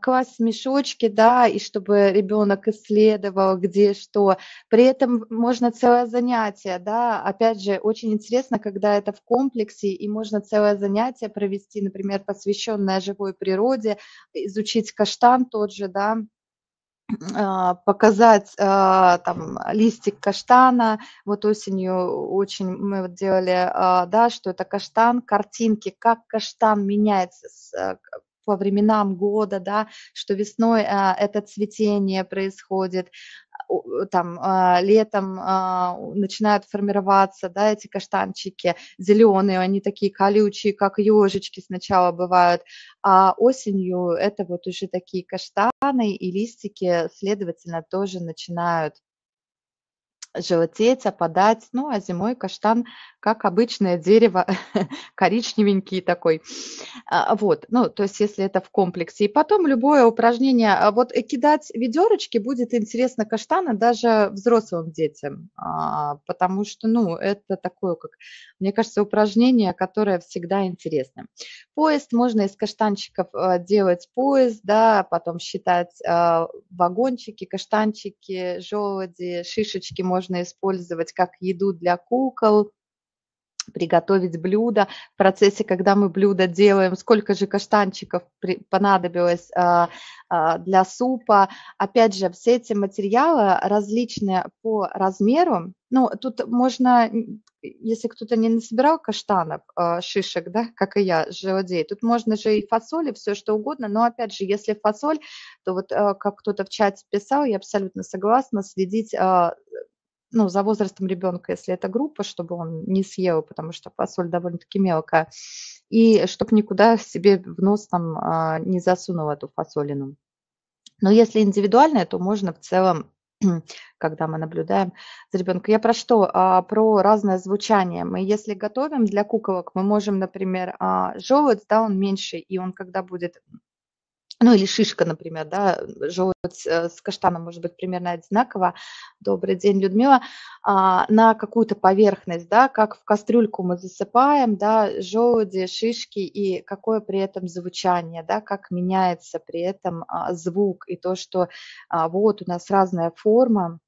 Класть мешочки, да, и чтобы ребенок исследовал, где что. При этом можно целое занятие, да, опять же, очень интересно, когда это в комплексе, и можно целое занятие провести, например, посвященное живой природе, изучить каштан тот же, да, показать там листик каштана. Вот осенью очень мы вот делали, да, что это каштан, картинки, как каштан меняется с по временам года, да, что весной это цветение происходит, там летом начинают формироваться, да, эти каштанчики зеленые, они такие колючие, как ежечки сначала бывают, а осенью это вот уже такие каштаны, и листики, следовательно, тоже начинают желтеть, опадать, ну, а зимой каштан, как обычное дерево, коричневенький такой, вот, ну, то есть, если это в комплексе, и потом любое упражнение, вот, кидать ведерочки будет интересно каштана даже взрослым детям, потому что, ну, это такое, как, мне кажется, упражнение, которое всегда интересно. Поезд, можно из каштанчиков делать поезд, да, потом считать вагончики, каштанчики, желуди, шишечки можно использовать как еду для кукол, приготовить блюдо. В процессе, когда мы блюдо делаем, сколько же каштанчиков понадобилось для супа. Опять же, все эти материалы различные по размеру. Ну, тут можно, если кто-то не насобирал каштанов, шишек, да, как и я, желудей, тут можно же и фасоли, все что угодно, но, опять же, если фасоль, то вот, как кто-то в чате писал, я абсолютно согласна, следить, ну, за возрастом ребенка, если это группа, чтобы он не съел, потому что фасоль довольно-таки мелкая, и чтобы никуда себе в нос там не засунул эту фасолину. Но если индивидуальная, то можно в целом, когда мы наблюдаем за ребенком. Я про что? Про разное звучание. Мы, если готовим для куколок, мы можем, например, желудь, да, он меньше, и он когда будет... Ну, или шишка, например, да, желудь с каштаном может быть примерно одинаково. Добрый день, Людмила. На какую-то поверхность, да, как в кастрюльку мы засыпаем, да, желуди, шишки, и какое при этом звучание, да, как меняется при этом звук, и то, что вот у нас разная форма,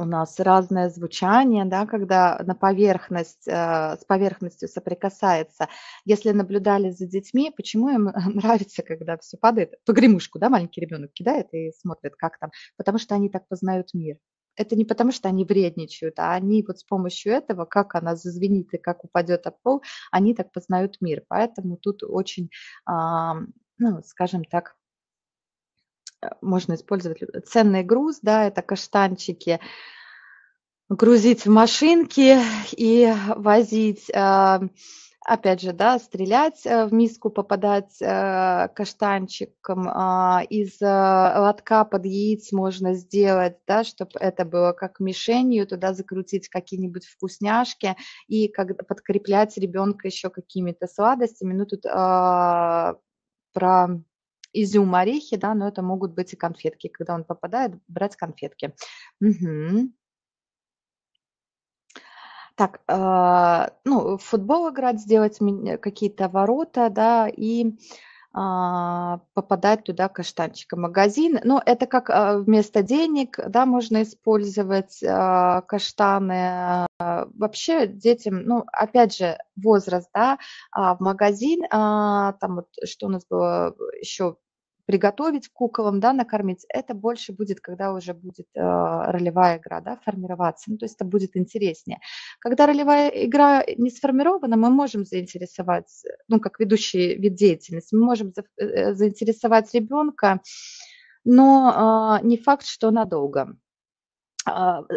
у нас разное звучание, да, когда на поверхность, с поверхностью соприкасается. Если наблюдали за детьми, почему им нравится, когда все падает? Погремушку, да, маленький ребенок кидает и смотрит, как там. Потому что они так познают мир. Это не потому, что они вредничают, а они вот с помощью этого, как она зазвенит и как упадет от пол, они так познают мир. Поэтому тут очень, ну, скажем так, можно использовать ценный груз, да, это каштанчики, грузить в машинки и возить, опять же, да, стрелять в миску, попадать каштанчиком, из лотка под яиц можно сделать, да, чтобы это было как мишенью, туда закрутить какие-нибудь вкусняшки и подкреплять ребенка еще какими-то сладостями, ну, тут про... изюм, орехи, да, но это могут быть и конфетки, когда он попадает, брать конфетки. Угу. Так, ну, в футбол играть, сделать какие-то ворота, да, и попадать туда каштанчиком. Магазин, ну, это как вместо денег, да, можно использовать каштаны. Вообще детям, ну, опять же, возраст, да, в магазин, там вот что у нас было еще, приготовить куколам, да, накормить, это больше будет, когда уже будет ролевая игра, да, формироваться, ну, то есть это будет интереснее. Когда ролевая игра не сформирована, мы можем заинтересовать, ну, как ведущий вид деятельности, мы можем заинтересовать ребенка, но не факт, что надолго.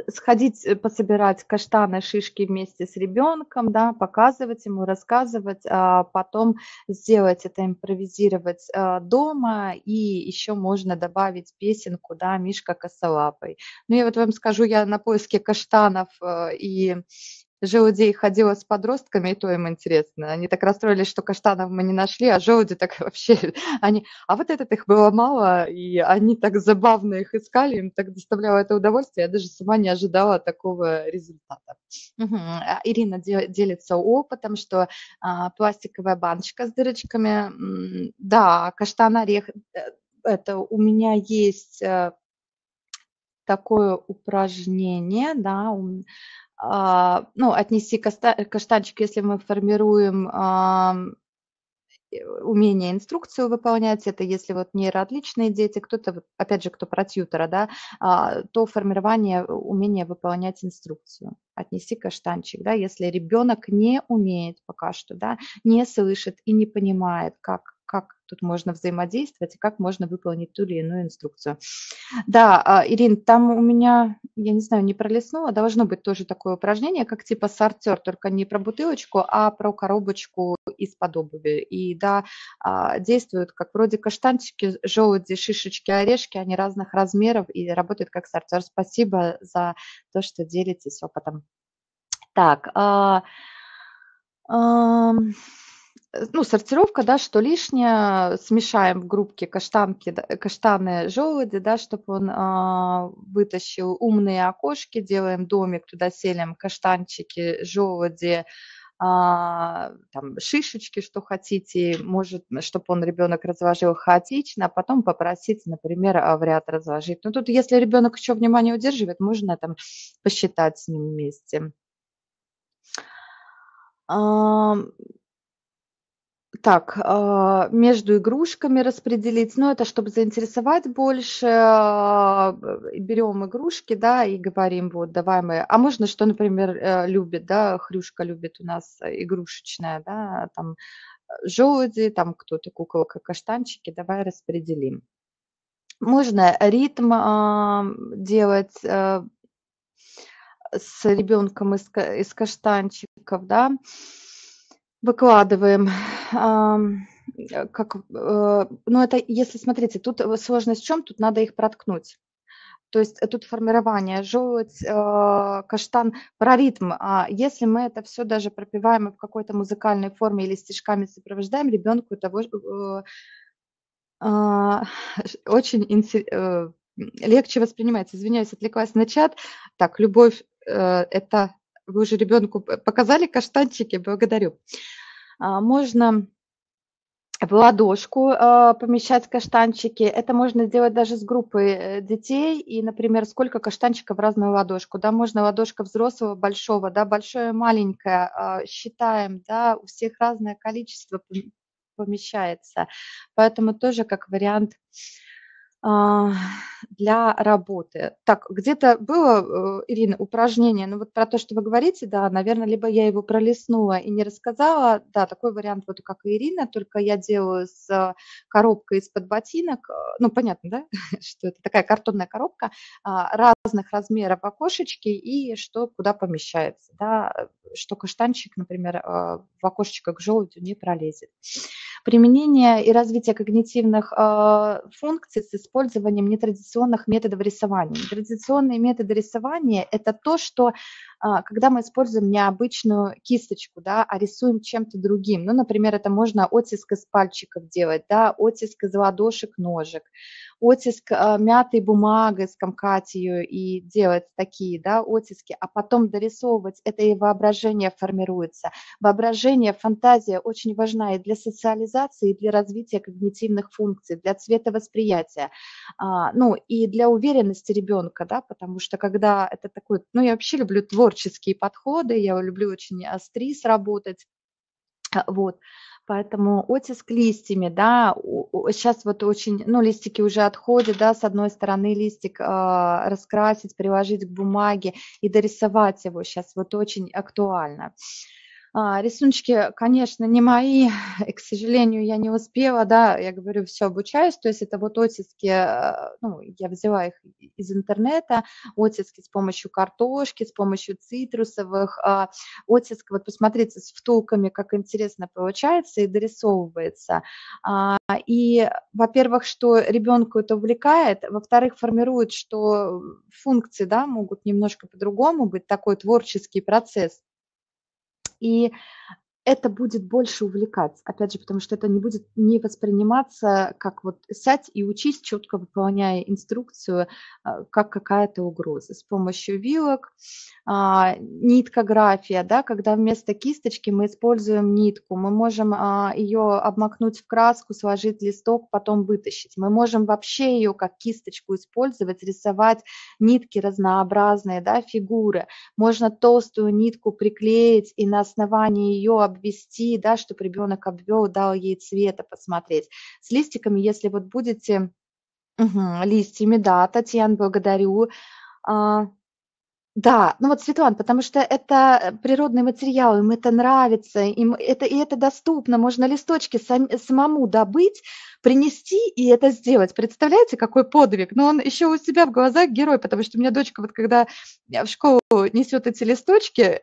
Сходить, пособирать каштаны, шишки вместе с ребенком, да, показывать ему, рассказывать, а потом сделать это, импровизировать дома, и еще можно добавить песенку, да, «Мишка косолапый». Ну, я вот вам скажу, я на поиске каштанов и желудей ходила с подростками, и то им интересно. Они так расстроились, что каштанов мы не нашли, а желуди так вообще... Они... А вот этот их было мало, и они так забавно их искали, им так доставляло это удовольствие. Я даже сама не ожидала такого результата. Угу. Ирина делится опытом, что пластиковая баночка с дырочками. Да, каштан-орех. Это у меня есть такое упражнение, да, ну, отнести каштанчик, если мы формируем умение инструкцию выполнять, это если вот нейроотличные дети, кто-то, опять же, кто про тьютера, да, то формирование умения выполнять инструкцию. Отнеси каштанчик, да, если ребенок не умеет пока что, да, не слышит и не понимает, как тут можно взаимодействовать и как можно выполнить ту или иную инструкцию. Да, Ирина, там у меня, я не знаю, не пролистнула, должно быть тоже такое упражнение, как типа сортер, только не про бутылочку, а про коробочку из-под обуви. И да, действуют как вроде каштанчики, желуди, шишечки, орешки, они разных размеров и работают как сортер. Спасибо за то, что делитесь опытом. Так, ну, сортировка, да, что лишнее, смешаем в группке каштаны, желуди, да, чтобы он вытащил умные окошки, делаем домик, туда селим каштанчики, желуди, там, шишечки, что хотите, может, чтобы он, ребенок, разложил хаотично, а потом попросить, например, в ряд разложить. Но тут, если ребенок еще внимание удерживает, можно там посчитать с ним вместе. Так, между игрушками распределить, ну, это чтобы заинтересовать больше, берем игрушки, да, и говорим, вот, давай мы, а можно, что, например, любит, да, Хрюшка любит у нас игрушечная, да, там, желуди, там, кто-то куколка, каштанчики, давай распределим. Можно ритм делать с ребенком из каштанчиков, да. Выкладываем, как, ну, это, если, смотрите, тут сложность в чем, тут надо их проткнуть. То есть тут формирование, желудь, каштан, про ритм. Если мы это все даже пропиваем и в какой-то музыкальной форме или стишками сопровождаем, ребенку того очень легче воспринимается. Извиняюсь, отвлеклась на чат. Так, любовь это... Вы уже ребенку показали каштанчики, благодарю. Можно в ладошку помещать каштанчики. Это можно сделать даже с группой детей. И, например, сколько каштанчиков в разную ладошку. Да, можно ладошка взрослого, большого, да, большое, маленькое. Считаем, да, у всех разное количество помещается. Поэтому тоже как вариант для работы. Так, где-то было, Ирина, упражнение, ну вот про то, что вы говорите, да, наверное, либо я его пролистнула и не рассказала, да, такой вариант, вот как и Ирина, только я делаю с коробкой из-под ботинок, ну, понятно, да, что это такая картонная коробка разных размеров окошечки и что куда помещается, да, что каштанчик, например, в окошечко к желудю не пролезет. Применение и развитие когнитивных функций с использованием нетрадиционных методов рисования. Традиционные методы рисования – это то, что когда мы используем необычную кисточку, да, а рисуем чем-то другим. Ну, например, это можно оттиск из пальчиков делать, да, оттиск из ладошек, ножек, оттиск мятой бумагой, скомкать ее и делать такие, да, оттиски, а потом дорисовывать. Это и воображение формируется. Воображение, фантазия очень важна и для социализации, и для развития когнитивных функций, для цветовосприятия, ну, и для уверенности ребенка, да, потому что когда это такой, ну, я вообще люблю творческие подходы, я люблю очень стрис работать, вот. Поэтому оттиск листьями, да, сейчас вот очень, ну, листики уже отходят, да, с одной стороны листик раскрасить, приложить к бумаге и дорисовать его сейчас вот очень актуально. Рисуночки, конечно, не мои, и, к сожалению, я не успела, да, я говорю, все обучаюсь, то есть это вот оттиски, ну, я взяла их из интернета, оттиски с помощью картошки, с помощью цитрусовых, оттиск, вот посмотрите, с втулками, как интересно получается и дорисовывается. И, во-первых, что ребенку это увлекает, во-вторых, формирует, что функции, да, могут немножко по-другому быть, такой творческий процесс. И это будет больше увлекать, опять же, потому что это не будет не восприниматься как вот сядь и учись, четко выполняя инструкцию, как какая-то угроза. С помощью вилок, ниткография, да, когда вместо кисточки мы используем нитку, мы можем ее обмакнуть в краску, сложить листок, потом вытащить. Мы можем вообще ее как кисточку использовать, рисовать нитки разнообразные, да, фигуры. Можно толстую нитку приклеить и на основании ее обвести, да, чтобы ребенок обвел, дал ей цвета посмотреть. С листиками, если вот будете листьями, да, Татьяна, благодарю. Да, ну вот, Светлана, потому что это природный материал, им это нравится, им это, и это доступно, можно листочки самому добыть, принести и это сделать. Представляете, какой подвиг? Но он еще у себя в глазах герой, потому что у меня дочка, вот когда в школу несет эти листочки,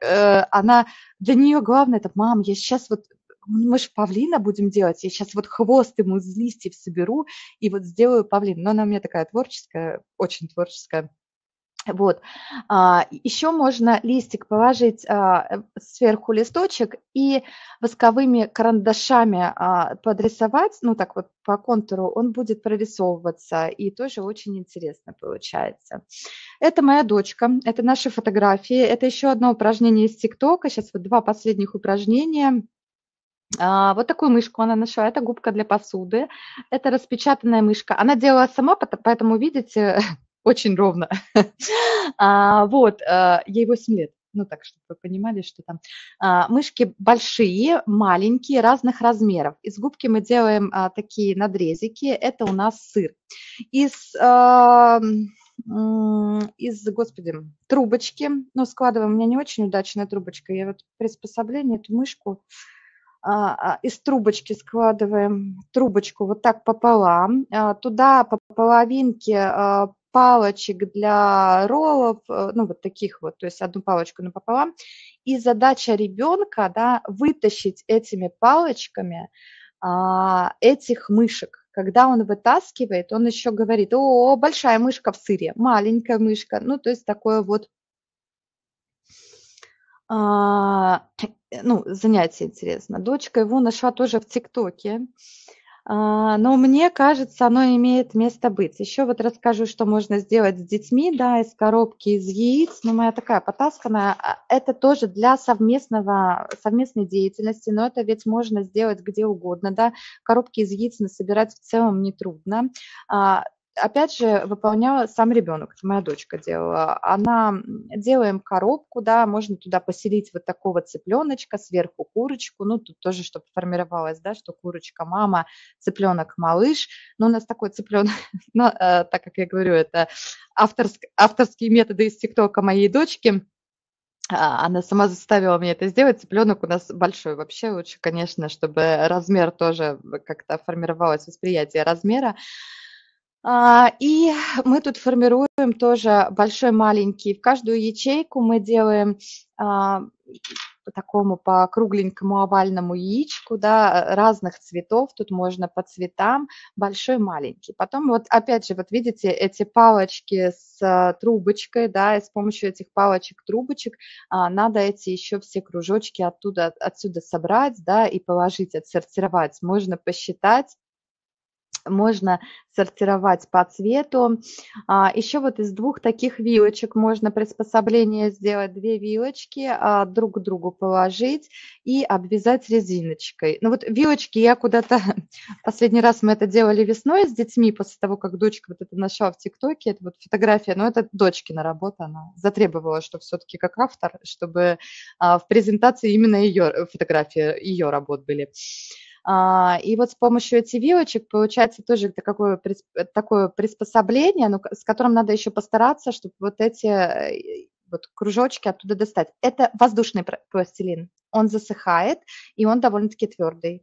она, для нее главное, это, мам, я сейчас вот, мы же павлина будем делать, я сейчас вот хвост ему из листьев соберу и вот сделаю павлин. Но она у меня такая творческая, очень творческая. Вот. Еще можно листик положить сверху листочек и восковыми карандашами подрисовать, ну так вот по контуру он будет прорисовываться, и тоже очень интересно получается. Это моя дочка, это наши фотографии, это еще одно упражнение из ТикТока, сейчас вот два последних упражнения. Вот такую мышку она нашла, это губка для посуды, это распечатанная мышка, она делала сама, поэтому видите... Очень ровно. Вот, ей 8 лет. Ну, так, чтобы вы понимали, что там. Мышки большие, маленькие, разных размеров. Из губки мы делаем такие надрезики. Это у нас сыр. Господи, трубочки. Ну, складываем, у меня не очень удачная трубочка. Я вот приспособление, эту мышку из трубочки складываем. Трубочку вот так пополам. Туда по половинке палочек для роллов, ну, вот таких вот, то есть одну палочку напополам. И задача ребенка, да, вытащить этими палочками этих мышек. Когда он вытаскивает, он еще говорит: о, большая мышка в сыре, маленькая мышка, ну, то есть такое вот, ну, занятие интересно. Дочка его нашла тоже в ТикТоке. Но мне кажется, оно имеет место быть. Еще вот расскажу, что можно сделать с детьми, да, из коробки, из яиц. Ну, моя такая потасканная. Это тоже для совместной деятельности, но это ведь можно сделать где угодно, да. Коробки из яиц насобирать в целом нетрудно. Опять же, выполняла сам ребенок, это моя дочка делала. Она, делаем коробку, да, можно туда поселить вот такого цыпленочка, сверху курочку, ну, тут тоже, чтобы формировалось, да, что курочка мама, цыпленок малыш. Но у нас такой цыпленок, ну, так как я говорю, это авторские методы из ТикТока моей дочки. Она сама заставила меня это сделать. Цыпленок у нас большой вообще. Лучше, конечно, чтобы размер тоже как-то формировалось, восприятие размера. И мы тут формируем тоже большой, маленький. В каждую ячейку мы делаем по такому, по кругленькому овальному яичку, да, разных цветов, тут можно по цветам, большой, маленький. Потом вот опять же, вот видите, эти палочки с трубочкой, да, и с помощью этих палочек-трубочек надо эти еще все кружочки отсюда собрать, да, и положить, отсортировать. Можно посчитать, можно сортировать по цвету. Еще вот из двух таких вилочек можно приспособление сделать, две вилочки друг к другу положить и обвязать резиночкой. Ну вот вилочки я куда-то... Последний раз мы это делали весной с детьми, после того, как дочка вот это нашла в ТикТоке, это вот фотография, но это дочкина работа, она затребовала, что все-таки как автор, чтобы в презентации именно ее фотографии, ее работ были. И вот с помощью этих вилочек получается тоже такое приспособление, но с которым надо еще постараться, чтобы вот эти вот кружочки оттуда достать. Это воздушный пластилин, он засыхает, и он довольно-таки твердый.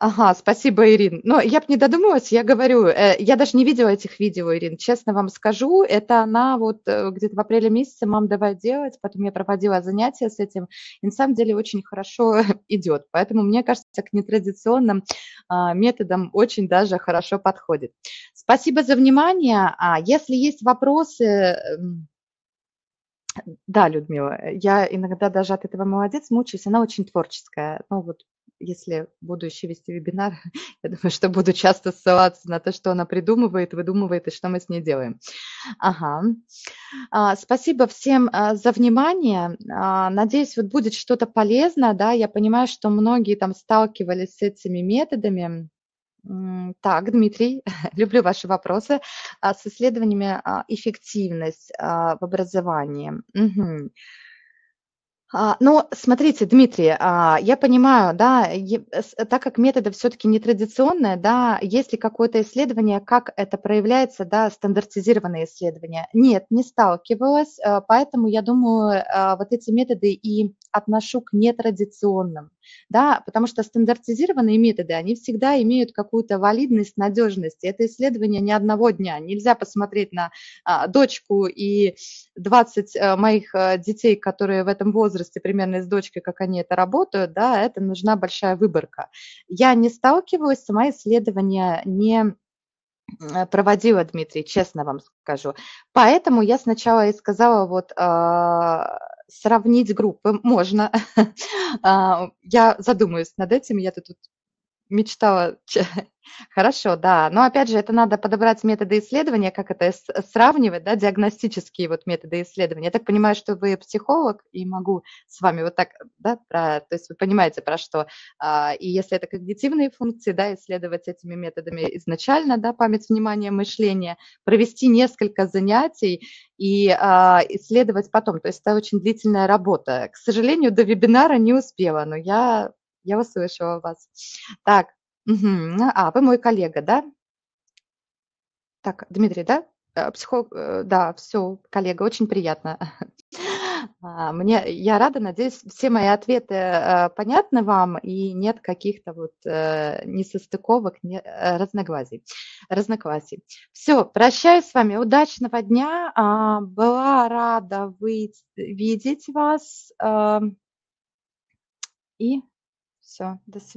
Ага, спасибо, Ирин. Но я бы не додумалась, я говорю, я даже не видела этих видео, Ирин, честно вам скажу, это она вот где-то в апреле месяце, мам, давай делать, потом я проводила занятия с этим, и на самом деле очень хорошо идет, поэтому, мне кажется, к нетрадиционным методам очень даже хорошо подходит. Спасибо за внимание, если есть вопросы... Да, Людмила, я иногда даже от этого молодец мучаюсь, она очень творческая, ну вот, если буду еще вести вебинар, я думаю, что буду часто ссылаться на то, что она придумывает, выдумывает и что мы с ней делаем. Ага. Спасибо всем за внимание. Надеюсь, вот будет что-то полезное. Да? Я понимаю, что многие там сталкивались с этими методами. Так, Дмитрий, люблю ваши вопросы. С исследованиями эффективность в образовании. Угу. Ну, смотрите, Дмитрий, я понимаю, да, так как методы все-таки нетрадиционные, да, есть ли какое-то исследование, как это проявляется, да, стандартизированное исследование? Нет, не сталкивалась, поэтому я думаю, вот эти методы и отношу к нетрадиционным, да, потому что стандартизированные методы, они всегда имеют какую-то валидность, надежность. Это исследование не одного дня. Нельзя посмотреть на дочку и 20 моих детей, которые в этом возрасте примерно с дочкой, как они это работают, да, это нужна большая выборка. Я не сталкивалась, сама исследование не проводила, Дмитрий, честно вам скажу. Поэтому я сначала и сказала вот... Сравнить группы можно. Я задумаюсь над этим, я тут мечтала. Хорошо, да. Но опять же, это надо подобрать методы исследования, как это сравнивать, да, диагностические вот методы исследования. Я так понимаю, что вы психолог, и могу с вами вот так, да, то есть вы понимаете, про что. И если это когнитивные функции, да, исследовать этими методами изначально, да, память, внимание, мышление, провести несколько занятий и исследовать потом. То есть это очень длительная работа. К сожалению, до вебинара не успела, но я услышала вас. Так. Угу. Вы мой коллега, да? Так, Дмитрий, да? Психолог, да, все, коллега, очень приятно. Я рада, надеюсь, все мои ответы понятны вам и нет каких-то вот несостыковок, разногласий. Все, прощаюсь с вами, удачного дня, была рада видеть вас и все, до свидания.